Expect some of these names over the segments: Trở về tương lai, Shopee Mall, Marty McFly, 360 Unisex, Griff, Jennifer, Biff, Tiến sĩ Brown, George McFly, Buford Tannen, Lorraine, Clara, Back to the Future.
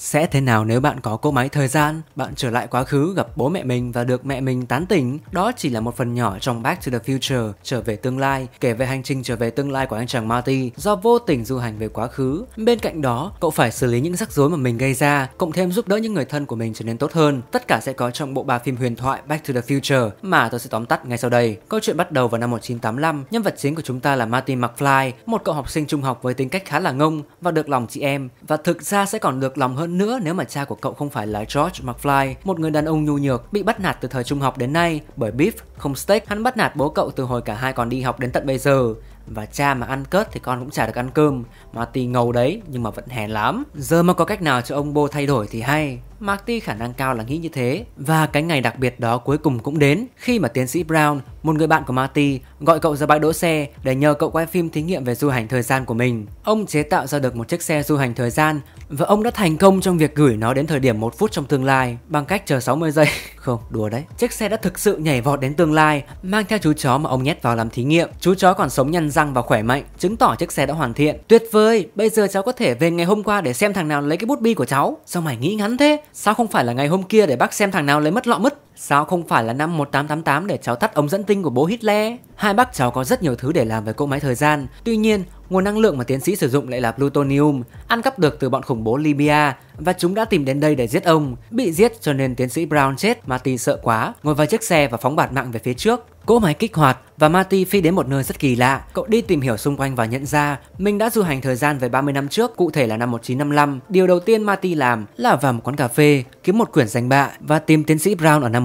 Sẽ thế nào nếu bạn có cỗ máy thời gian, bạn trở lại quá khứ gặp bố mẹ mình và được mẹ mình tán tỉnh? Đó chỉ là một phần nhỏ trong Back to the Future, trở về tương lai, kể về hành trình trở về tương lai của anh chàng Marty do vô tình du hành về quá khứ. Bên cạnh đó, cậu phải xử lý những rắc rối mà mình gây ra, cộng thêm giúp đỡ những người thân của mình trở nên tốt hơn. Tất cả sẽ có trong bộ ba phim huyền thoại Back to the Future mà tôi sẽ tóm tắt ngay sau đây. Câu chuyện bắt đầu vào năm 1985, nhân vật chính của chúng ta là Marty McFly, một cậu học sinh trung học với tính cách khá là ngông và được lòng chị em, và thực ra sẽ còn được lòng hơn nữa nếu mà cha của cậu không phải là George McFly, một người đàn ông nhu nhược bị bắt nạt từ thời trung học đến nay bởi Biff không steak. Hắn bắt nạt bố cậu từ hồi cả hai còn đi học đến tận bây giờ. Và cha mà ăn cớt thì con cũng chả được ăn cơm. Marty ngầu đấy nhưng mà vẫn hèn lắm. Giờ mà có cách nào cho ông bố thay đổi thì hay. Marty khả năng cao là nghĩ như thế. Và cái ngày đặc biệt đó cuối cùng cũng đến, khi mà tiến sĩ Brown, một người bạn của Marty, gọi cậu ra bãi đỗ xe để nhờ cậu quay phim thí nghiệm về du hành thời gian của mình. Ông chế tạo ra được một chiếc xe du hành thời gian, và ông đã thành công trong việc gửi nó đến thời điểm 1 phút trong tương lai bằng cách chờ 60 giây. Không, đùa đấy. Chiếc xe đã thực sự nhảy vọt đến tương lai, mang theo chú chó mà ông nhét vào làm thí nghiệm. Chú chó còn sống nhăn răng và khỏe mạnh, chứng tỏ chiếc xe đã hoàn thiện. Tuyệt vời, bây giờ cháu có thể về ngày hôm qua để xem thằng nào lấy cái bút bi của cháu. Sao mày nghĩ ngắn thế? Sao không phải là ngày hôm kia để bác xem thằng nào lấy mất lọ mứt? Sao không phải là năm 1888 để cháu tắt ống dẫn tinh của bố Hitler? Hai bác cháu có rất nhiều thứ để làm với cỗ máy thời gian. Tuy nhiên, nguồn năng lượng mà tiến sĩ sử dụng lại là plutonium, ăn cắp được từ bọn khủng bố Libya, và chúng đã tìm đến đây để giết ông. Bị giết cho nên tiến sĩ Brown chết. Marty sợ quá, ngồi vào chiếc xe và phóng bạt mạng về phía trước. Cỗ máy kích hoạt và Marty phi đến một nơi rất kỳ lạ. Cậu đi tìm hiểu xung quanh và nhận ra mình đã du hành thời gian về 30 năm trước, cụ thể là năm 1955. Điều đầu tiên Marty làm là vào một quán cà phê, kiếm một quyển danh bạ và tìm tiến sĩ Brown ở năm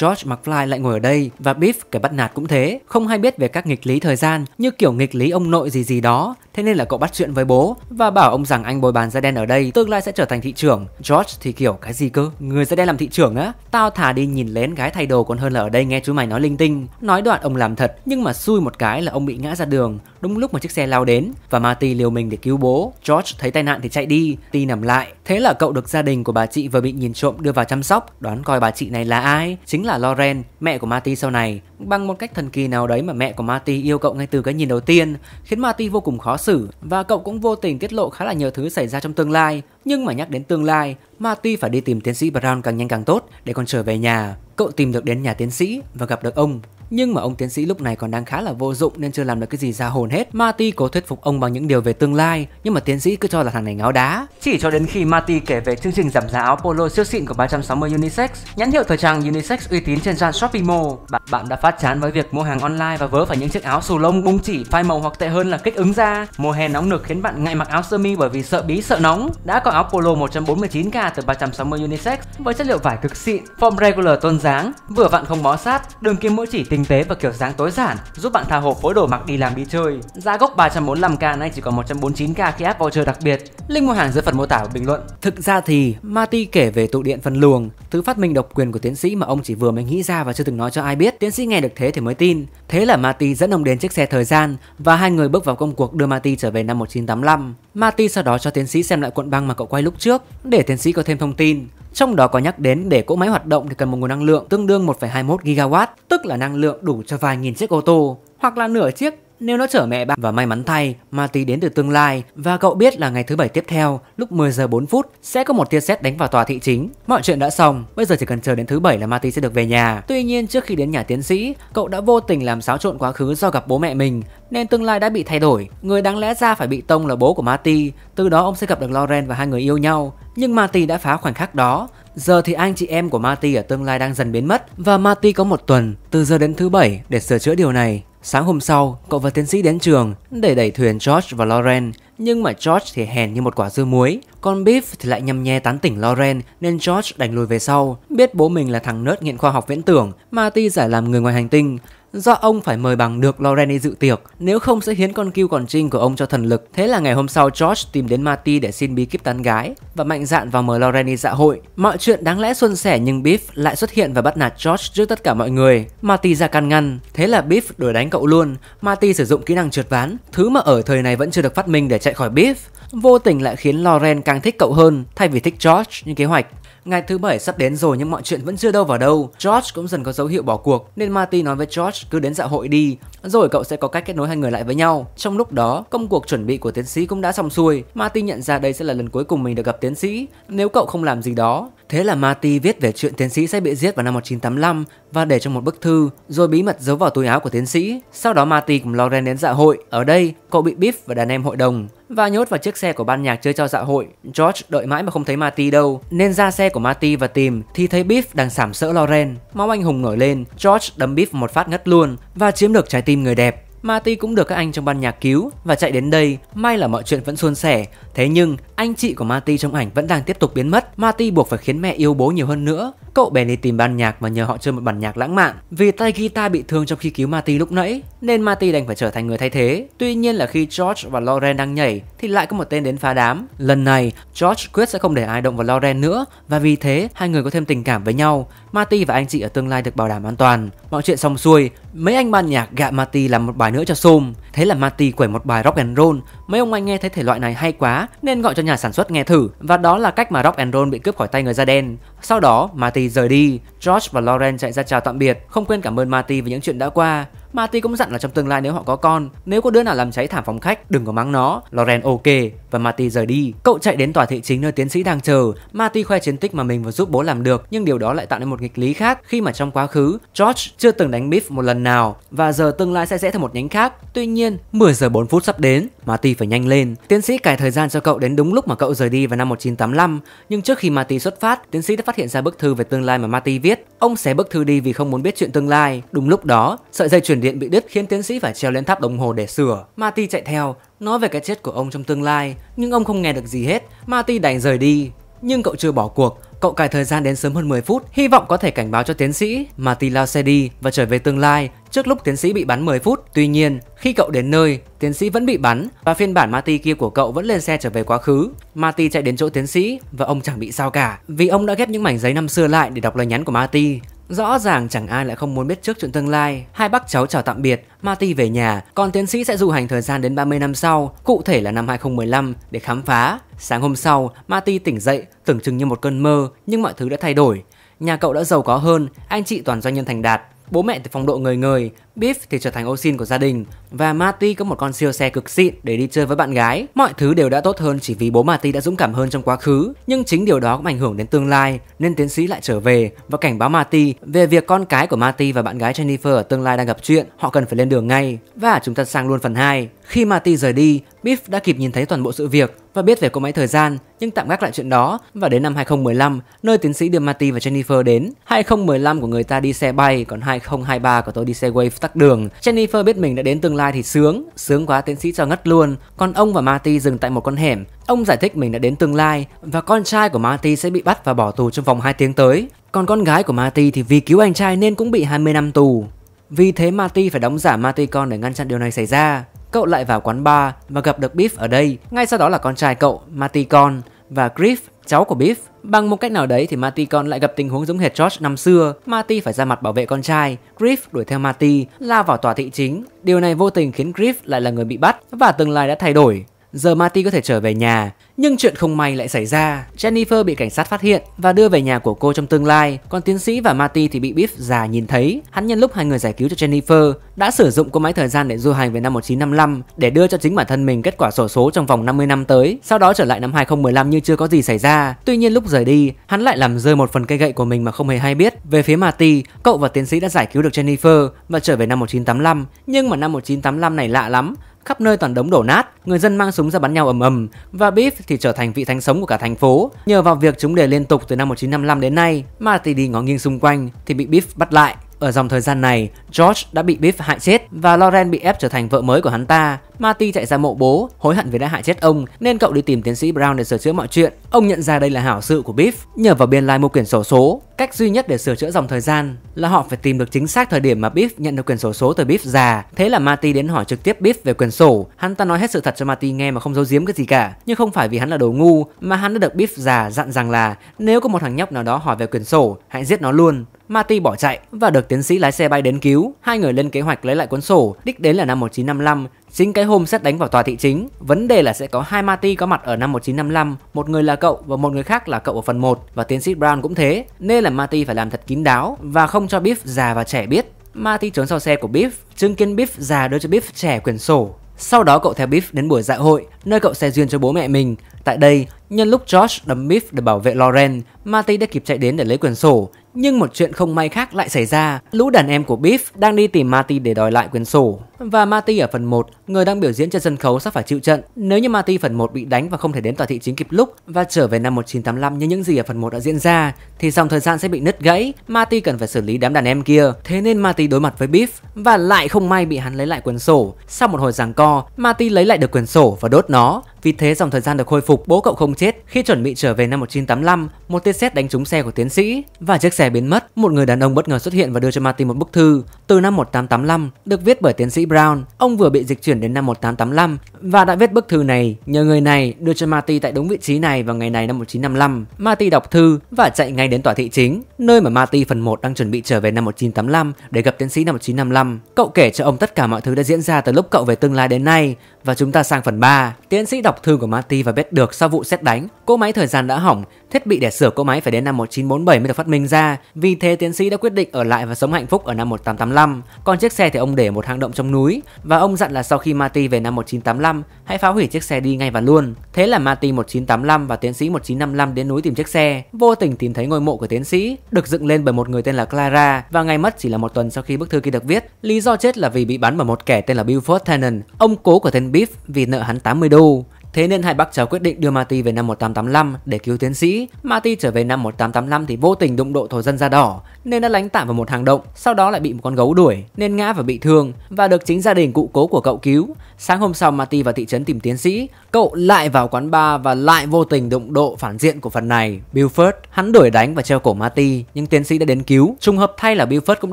George McFly, lại ngồi ở đây, và Biff cái bắt nạt cũng thế, không hay biết về các nghịch lý thời gian, như kiểu nghịch lý ông nội gì gì đó. Thế nên là cậu bắt chuyện với bố và bảo ông rằng anh bồi bàn da đen ở đây tương lai sẽ trở thành thị trưởng. George thì kiểu cái gì cơ? Người da đen làm thị trưởng á? Tao thả đi nhìn lén gái thay đồ còn hơn là ở đây nghe chú mày nói linh tinh. Nói đoạn ông làm thật, nhưng mà xui một cái là ông bị ngã ra đường đúng lúc một chiếc xe lao đến, và Marty liều mình để cứu bố. George thấy tai nạn thì chạy đi, Marty nằm lại. Thế là cậu được gia đình của bà chị vừa bị nhìn trộm đưa vào chăm sóc. Đoán coi bà chị này là ai? Chính là Lorraine, mẹ của Marty sau này. Bằng một cách thần kỳ nào đấy mà mẹ của Marty yêu cậu ngay từ cái nhìn đầu tiên, khiến Marty vô cùng khó xử, và cậu cũng vô tình tiết lộ khá là nhiều thứ xảy ra trong tương lai. Nhưng mà nhắc đến tương lai, Marty phải đi tìm tiến sĩ Brown càng nhanh càng tốt để còn trở về nhà. Cậu tìm được đến nhà tiến sĩ và gặp được ông. Nhưng mà ông tiến sĩ lúc này còn đang khá là vô dụng nên chưa làm được cái gì ra hồn hết. Marty cố thuyết phục ông bằng những điều về tương lai, nhưng mà tiến sĩ cứ cho là thằng này ngáo đá. Chỉ cho đến khi Marty kể về chương trình giảm giá áo polo siêu xịn của 360 Unisex, nhãn hiệu thời trang Unisex uy tín trên sàn Shopee Mall, bạn đã phát chán với việc mua hàng online và vớ phải những chiếc áo xù lông bung chỉ, phai màu hoặc tệ hơn là kích ứng da. Mùa hè nóng nực khiến bạn ngại mặc áo sơ mi bởi vì sợ bí sợ nóng. Đã có áo polo 149k từ 360 Unisex với chất liệu vải cực xịn, form regular tôn dáng, vừa vặn không bó sát, đường kim mũi chỉ tinh tế và kiểu dáng tối giản, giúp bạn tha hộp phối đồ mặc đi làm đi chơi. Giá gốc 345k nay chỉ còn 149k khi app voucher đặc biệt. Link mua hàng dưới phần mô tả và bình luận. Thực ra thì Marty kể về tụ điện phân luồng, thứ phát minh độc quyền của tiến sĩ mà ông chỉ vừa mới nghĩ ra và chưa từng nói cho ai biết. Tiến sĩ nghe được thế thì mới tin. Thế là Marty dẫn ông đến chiếc xe thời gian và hai người bước vào công cuộc đưa Marty trở về năm 1985. Marty sau đó cho tiến sĩ xem lại cuộn băng mà cậu quay lúc trước để tiến sĩ có thêm thông tin. Trong đó có nhắc đến để cỗ máy hoạt động thì cần một nguồn năng lượng tương đương 1,21 gigawatt, tức là năng lượng đủ cho vài nghìn chiếc ô tô, hoặc là nửa chiếc nếu nó chở mẹ bạn. Và may mắn thay, Marty đến từ tương lai và cậu biết là ngày thứ bảy tiếp theo lúc 10 giờ 4 phút sẽ có một tia sét đánh vào tòa thị chính. Mọi chuyện đã xong, bây giờ chỉ cần chờ đến thứ bảy là Marty sẽ được về nhà. Tuy nhiên, trước khi đến nhà tiến sĩ, cậu đã vô tình làm xáo trộn quá khứ do gặp bố mẹ mình, nên tương lai đã bị thay đổi. Người đáng lẽ ra phải bị tông là bố của Marty, từ đó ông sẽ gặp được Lorraine và hai người yêu nhau. Nhưng Marty đã phá khoảnh khắc đó. Giờ thì anh chị em của Marty ở tương lai đang dần biến mất, và Marty có một tuần từ giờ đến thứ bảy để sửa chữa điều này. Sáng hôm sau, cậu và tiến sĩ đến trường để đẩy thuyền George và Lorraine, nhưng mà George thì hèn như một quả dưa muối, còn Biff thì lại nhăm nhe tán tỉnh Lorraine nên George đành lùi về sau. Biết bố mình là thằng nớt nghiện khoa học viễn tưởng, Marty giải làm người ngoài hành tinh, do ông phải mời bằng được Lorraine đi dự tiệc, nếu không sẽ hiến con cừu còn trinh của ông cho thần lực. Thế là ngày hôm sau George tìm đến Marty để xin bí kíp tán gái và mạnh dạn vào mời Lorraine đi dạ hội. Mọi chuyện đáng lẽ suôn sẻ nhưng Biff lại xuất hiện và bắt nạt George trước tất cả mọi người. Marty ra can ngăn, thế là Biff đuổi đánh cậu luôn. Marty sử dụng kỹ năng trượt ván, thứ mà ở thời này vẫn chưa được phát minh, để chạy khỏi Biff. vô tình lại khiến Lorraine càng thích cậu hơn thay vì thích George như kế hoạch. Ngày thứ bảy sắp đến rồi nhưng mọi chuyện vẫn chưa đâu vào đâu. George cũng dần có dấu hiệu bỏ cuộc nên Marty nói với George cứ đến dạ hội đi, rồi cậu sẽ có cách kết nối hai người lại với nhau. Trong lúc đó, công cuộc chuẩn bị của tiến sĩ cũng đã xong xuôi. Marty nhận ra đây sẽ là lần cuối cùng mình được gặp tiến sĩ nếu cậu không làm gì đó. Thế là Marty viết về chuyện tiến sĩ sẽ bị giết vào năm 1985 và để trong một bức thư, rồi bí mật giấu vào túi áo của tiến sĩ. Sau đó Marty cùng Lorraine đến dạ hội. Ở đây, cậu bị Biff và đàn em hội đồng và nhốt vào chiếc xe của ban nhạc chơi cho dạ hội. George đợi mãi mà không thấy Marty đâu nên ra xe của Marty và tìm thì thấy Biff đang sàm sỡ Lorraine. Máu anh hùng nổi lên, George đấm Biff một phát ngất luôn và chiếm được trái tim người đẹp. Marty cũng được các anh trong ban nhạc cứu và chạy đến đây. May là mọi chuyện vẫn suôn sẻ. Thế nhưng anh chị của Marty trong ảnh vẫn đang tiếp tục biến mất. Marty buộc phải khiến mẹ yêu bố nhiều hơn nữa. Cậu bèn đi tìm ban nhạc và nhờ họ chơi một bản nhạc lãng mạn. Vì tay guitar bị thương trong khi cứu Marty lúc nãy nên Marty đành phải trở thành người thay thế. Tuy nhiên là khi George và Lorraine đang nhảy thì lại có một tên đến phá đám. Lần này George quyết sẽ không để ai động vào Lorraine nữa và vì thế hai người có thêm tình cảm với nhau. Marty và anh chị ở tương lai được bảo đảm an toàn. Mọi chuyện xong xuôi, mấy anh ban nhạc gạ Marty làm một bài nữa cho xôm. Thế là Marty quẩy một bài rock and roll. Mấy ông anh nghe thấy thể loại này hay quá nên gọi cho nhà sản xuất nghe thử và đó là cách mà rock and roll bị cướp khỏi tay người da đen. Sau đó Marty rời đi. George và Lorraine chạy ra chào tạm biệt, không quên cảm ơn Marty vì những chuyện đã qua. Marty cũng dặn là trong tương lai nếu họ có con, nếu có đứa nào làm cháy thảm phòng khách đừng có mắng nó. Lorraine ok và Marty rời đi. Cậu chạy đến tòa thị chính nơi tiến sĩ đang chờ. Marty khoe chiến tích mà mình vừa giúp bố làm được, nhưng điều đó lại tạo nên một nghịch lý khác khi mà trong quá khứ George chưa từng đánh Biff một lần nào và giờ tương lai sẽ thêm một nhánh khác. Tuy nhiên 10 giờ 4 phút sắp đến, Marty phải nhanh lên. Tiến sĩ cài thời gian cho cậu đến đúng lúc mà cậu rời đi vào năm 1985. Nhưng trước khi Marty xuất phát, tiến sĩ đã phát hiện ra bức thư về tương lai mà Marty viết. Ông xé bức thư đi vì không muốn biết chuyện tương lai. Đúng lúc đó, sợi dây chuyền điện bị đứt khiến tiến sĩ phải treo lên tháp đồng hồ để sửa. Marty chạy theo, nói về cái chết của ông trong tương lai, nhưng ông không nghe được gì hết. Marty đành rời đi, nhưng cậu chưa bỏ cuộc. Cậu cài thời gian đến sớm hơn 10 phút, hy vọng có thể cảnh báo cho tiến sĩ. Marty lao xe đi và trở về tương lai trước lúc tiến sĩ bị bắn 10 phút. Tuy nhiên, khi cậu đến nơi, tiến sĩ vẫn bị bắn và phiên bản Marty kia của cậu vẫn lên xe trở về quá khứ. Marty chạy đến chỗ tiến sĩ và ông chẳng bị sao cả, vì ông đã ghép những mảnh giấy năm xưa lại để đọc lời nhắn của Marty. Rõ ràng chẳng ai lại không muốn biết trước chuyện tương lai. Hai bác cháu chào tạm biệt, Marty về nhà, còn tiến sĩ sẽ du hành thời gian đến 30 năm sau, cụ thể là năm 2015 để khám phá. Sáng hôm sau, Marty tỉnh dậy, tưởng chừng như một cơn mơ, nhưng mọi thứ đã thay đổi. Nhà cậu đã giàu có hơn, anh chị toàn doanh nhân thành đạt, bố mẹ thì phong độ ngời ngời, Biff thì trở thành ô xin của gia đình và Marty có một con siêu xe cực xịn để đi chơi với bạn gái. Mọi thứ đều đã tốt hơn chỉ vì bố Marty đã dũng cảm hơn trong quá khứ, nhưng chính điều đó cũng ảnh hưởng đến tương lai nên tiến sĩ lại trở về và cảnh báo Marty về việc con cái của Marty và bạn gái Jennifer ở tương lai đang gặp chuyện, họ cần phải lên đường ngay. Và chúng ta sang luôn phần 2. Khi Marty rời đi, Biff đã kịp nhìn thấy toàn bộ sự việc và biết về cô máy thời gian, nhưng tạm gác lại chuyện đó và đến năm 2015, nơi tiến sĩ đưa Marty và Jennifer đến. 2015 của người ta đi xe bay, còn 2023 của tôi đi xe wave tắc đường. Jennifer biết mình đã đến tương lai thì sướng quá, tiến sĩ cho ngất luôn. Còn ông và Marty dừng tại một con hẻm. Ông giải thích mình đã đến tương lai và con trai của Marty sẽ bị bắt và bỏ tù trong vòng 2 tiếng tới. Còn con gái của Marty thì vì cứu anh trai nên cũng bị 20 năm tù. Vì thế Marty phải đóng giả Marty con để ngăn chặn điều này xảy ra. Cậu lại vào quán bar và gặp được Biff ở đây. Ngay sau đó là con trai cậu, Marty con, và Griff, cháu của Biff. Bằng một cách nào đấy thì Marty con lại gặp tình huống giống hệt George năm xưa. Marty phải ra mặt bảo vệ con trai, Griff đuổi theo Marty, lao vào tòa thị chính. Điều này vô tình khiến Griff lại là người bị bắt và tương lai đã thay đổi. Giờ Marty có thể trở về nhà, nhưng chuyện không may lại xảy ra. Jennifer bị cảnh sát phát hiện và đưa về nhà của cô trong tương lai. Còn tiến sĩ và Marty thì bị Biff già nhìn thấy. Hắn nhân lúc hai người giải cứu cho Jennifer đã sử dụng cỗ máy thời gian để du hành về năm 1955 để đưa cho chính bản thân mình kết quả xổ số trong vòng 50 năm tới. Sau đó trở lại năm 2015 như chưa có gì xảy ra. Tuy nhiên lúc rời đi, hắn lại làm rơi một phần cây gậy của mình mà không hề hay biết. Về phía Marty, cậu và tiến sĩ đã giải cứu được Jennifer và trở về năm 1985. Nhưng mà năm 1985 này lạ lắm. Khắp nơi toàn đống đổ nát, người dân mang súng ra bắn nhau ầm ầm và Biff thì trở thành vị thánh sống của cả thành phố nhờ vào việc chúng để liên tục từ năm 1955 đến nay. Marty đi ngó nghiêng xung quanh thì bị Biff bắt lại. Ở dòng thời gian này, George đã bị Biff hại chết và Lorraine bị ép trở thành vợ mới của hắn ta. Marty chạy ra mộ bố, hối hận vì đã hại chết ông nên cậu đi tìm tiến sĩ Brown để sửa chữa mọi chuyện. Ông nhận ra đây là hảo sự của Biff, nhờ vào biên lai mua quyển xổ số. Cách duy nhất để sửa chữa dòng thời gian là họ phải tìm được chính xác thời điểm mà Biff nhận được quyển xổ số từ Biff già. Thế là Marty đến hỏi trực tiếp Biff về quyển sổ. Hắn ta nói hết sự thật cho Marty nghe mà không giấu giếm cái gì cả, nhưng không phải vì hắn là đồ ngu mà hắn đã được Biff già dặn rằng là nếu có một thằng nhóc nào đó hỏi về quyển sổ, hãy giết nó luôn. Marty bỏ chạy và được tiến sĩ lái xe bay đến cứu. Hai người lên kế hoạch lấy lại cuốn sổ, đích đến là năm 1955, chính cái hôm xét đánh vào tòa thị chính. Vấn đề là sẽ có hai Marty có mặt ở năm 1955, một người là cậu và một người khác là cậu ở phần 1, và tiến sĩ Brown cũng thế, nên là Marty phải làm thật kín đáo và không cho Biff già và trẻ biết. Marty trốn sau xe của Biff, chứng kiến Biff già đưa cho Biff trẻ quyển sổ. Sau đó cậu theo Biff đến buổi dạ hội, nơi cậu xe duyên cho bố mẹ mình. Tại đây, nhân lúc George đấm Biff để bảo vệ Lorraine, Marty đã kịp chạy đến để lấy quyển sổ. Nhưng một chuyện không may khác lại xảy ra, lũ đàn em của Biff đang đi tìm Marty để đòi lại quyển sổ. Và Marty ở phần 1, người đang biểu diễn trên sân khấu sắp phải chịu trận. Nếu như Marty phần 1 bị đánh và không thể đến tòa thị chính kịp lúc và trở về năm 1985 như những gì ở phần 1 đã diễn ra, thì dòng thời gian sẽ bị nứt gãy. Marty cần phải xử lý đám đàn em kia, thế nên Marty đối mặt với Biff và lại không may bị hắn lấy lại quyển sổ. Sau một hồi giằng co, Marty lấy lại được quyển sổ và đốt nó. Vì thế dòng thời gian được khôi phục, bố cậu không chết. Khi chuẩn bị trở về năm 1985, một tia sét đánh trúng xe của tiến sĩ và chiếc xe biến mất. Một người đàn ông bất ngờ xuất hiện và đưa cho Marty một bức thư từ năm 1885 được viết bởi tiến sĩ Brown. Ông vừa bị dịch chuyển đến năm 1885 và đã viết bức thư này nhờ người này đưa cho Marty tại đúng vị trí này vào ngày này năm 1955. Marty đọc thư và chạy ngay đến tòa thị chính, nơi mà Marty phần 1 đang chuẩn bị trở về năm 1985 để gặp tiến sĩ năm 1955. Cậu kể cho ông tất cả mọi thứ đã diễn ra từ lúc cậu về tương lai đến nay. Và chúng ta sang phần 3. Tiến sĩ đọc thư của Marty và biết được sau vụ sét đánh, cỗ máy thời gian đã hỏng, thiết bị để sửa cỗ máy phải đến năm 1947 mới được phát minh ra. Vì thế tiến sĩ đã quyết định ở lại và sống hạnh phúc ở năm 1885. Còn chiếc xe thì ông để một hang động trong núi, và ông dặn là sau khi Marty về năm 1985, hãy phá hủy chiếc xe đi ngay và luôn. Thế là Marty 1985 và tiến sĩ 1955 đến núi tìm chiếc xe, vô tình tìm thấy ngôi mộ của tiến sĩ, được dựng lên bởi một người tên là Clara, và ngày mất chỉ là một tuần sau khi bức thư kia được viết. Lý do chết là vì bị bắn bởi một kẻ tên là Buford Tannen, ông cố của tên Biff, vì nợ hắn 80 đô. Thế nên hai bác cháu quyết định đưa Marty về năm 1885 để cứu tiến sĩ. Marty trở về năm 1885 thì vô tình đụng độ thổ dân da đỏ nên đã lánh tạm vào một hang động, sau đó lại bị một con gấu đuổi nên ngã và bị thương và được chính gia đình cụ cố của cậu cứu. Sáng hôm sau Marty vào thị trấn tìm tiến sĩ, cậu lại vào quán bar và lại vô tình đụng độ phản diện của phần này, Buford. Hắn đuổi đánh và treo cổ Marty nhưng tiến sĩ đã đến cứu. Trùng hợp thay là Buford cũng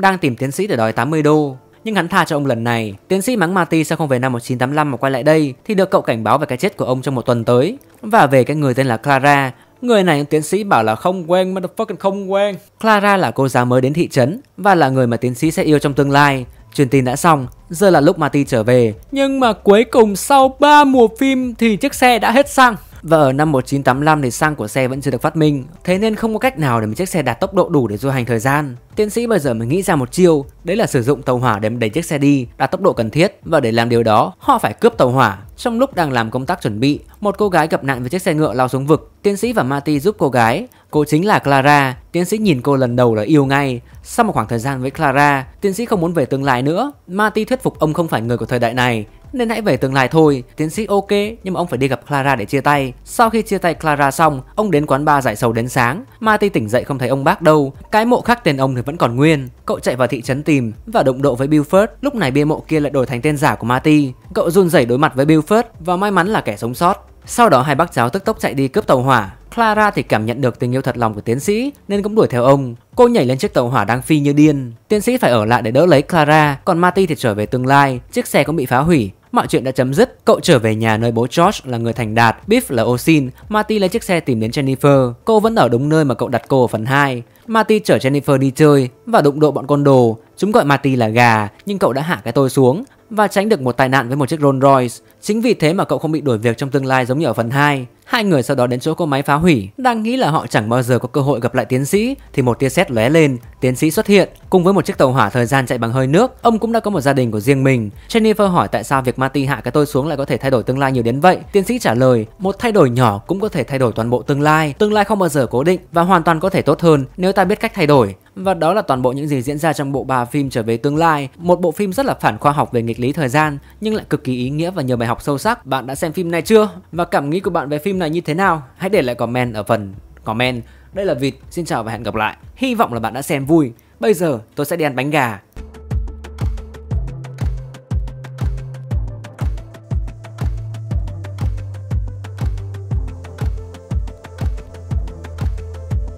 đang tìm tiến sĩ để đòi 80 đô. Nhưng hắn tha cho ông lần này. Tiến sĩ mắng Marty sao không về năm 1985 mà quay lại đây, thì được cậu cảnh báo về cái chết của ông trong một tuần tới và về cái người tên là Clara. Người này tiến sĩ bảo là không quen, motherfucking không quen. Clara là cô giáo mới đến thị trấn và là người mà tiến sĩ sẽ yêu trong tương lai. Truyền tin đã xong, giờ là lúc Marty trở về. Nhưng mà cuối cùng sau 3 mùa phim thì chiếc xe đã hết xăng. Và ở năm 1985 thì xăng của xe vẫn chưa được phát minh, thế nên không có cách nào để một chiếc xe đạt tốc độ đủ để du hành thời gian. Tiến sĩ bây giờ mới nghĩ ra một chiêu, đấy là sử dụng tàu hỏa để đẩy chiếc xe đi đạt tốc độ cần thiết, và để làm điều đó họ phải cướp tàu hỏa. Trong lúc đang làm công tác chuẩn bị, một cô gái gặp nạn với chiếc xe ngựa lao xuống vực. Tiến sĩ và Marty giúp cô gái, cô chính là Clara. Tiến sĩ nhìn cô lần đầu là yêu ngay. Sau một khoảng thời gian với Clara, tiến sĩ không muốn về tương lai nữa. Marty thuyết phục ông không phải người của thời đại này nên hãy về tương lai thôi. Tiến sĩ ok, nhưng mà ông phải đi gặp Clara để chia tay. Sau khi chia tay Clara xong, ông đến quán bar giải sầu đến sáng. Marty tỉnh dậy không thấy ông bác đâu, cái mộ khắc tên ông thì vẫn còn nguyên. Cậu chạy vào thị trấn tìm và đụng độ với Buford. Lúc này bia mộ kia lại đổi thành tên giả của Marty. Cậu run rẩy đối mặt với Buford và may mắn là kẻ sống sót. Sau đó hai bác cháu tức tốc chạy đi cướp tàu hỏa. Clara thì cảm nhận được tình yêu thật lòng của tiến sĩ nên cũng đuổi theo ông. Cô nhảy lên chiếc tàu hỏa đang phi như điên. Tiến sĩ phải ở lại để đỡ lấy Clara, còn Marty thì trở về tương lai. Chiếc xe cũng bị phá hủy. Mọi chuyện đã chấm dứt. Cậu trở về nhà nơi bố George là người thành đạt, Biff là ô xin. Marty lấy chiếc xe tìm đến Jennifer. Cô vẫn ở đúng nơi mà cậu đặt cô ở phần 2. Marty chở Jennifer đi chơi và đụng độ bọn côn đồ. Chúng gọi Marty là gà, nhưng cậu đã hạ cái tôi xuống và tránh được một tai nạn với một chiếc Rolls Royce. Chính vì thế mà cậu không bị đuổi việc trong tương lai giống như ở phần 2. Hai người sau đó đến chỗ cỗ máy phá hủy, đang nghĩ là họ chẳng bao giờ có cơ hội gặp lại tiến sĩ thì một tia sét lóe lên, tiến sĩ xuất hiện cùng với một chiếc tàu hỏa thời gian chạy bằng hơi nước. Ông cũng đã có một gia đình của riêng mình. Jennifer hỏi tại sao việc Marty hạ cái tôi xuống lại có thể thay đổi tương lai nhiều đến vậy. Tiến sĩ trả lời, một thay đổi nhỏ cũng có thể thay đổi toàn bộ tương lai. Tương lai không bao giờ cố định và hoàn toàn có thể tốt hơn nếu ta biết cách thay đổi. Và đó là toàn bộ những gì diễn ra trong bộ 3 phim Trở về tương lai, một bộ phim rất là phản khoa học về nghịch lý thời gian nhưng lại cực kỳ ý nghĩa và nhiều bài học sâu sắc. Bạn đã xem phim này chưa? Và cảm nghĩ của bạn về phim này như thế nào? Hãy để lại comment ở phần comment. Đây là Vịt, xin chào và hẹn gặp lại. Hy vọng là bạn đã xem vui. Bây giờ tôi sẽ đi ăn bánh gà.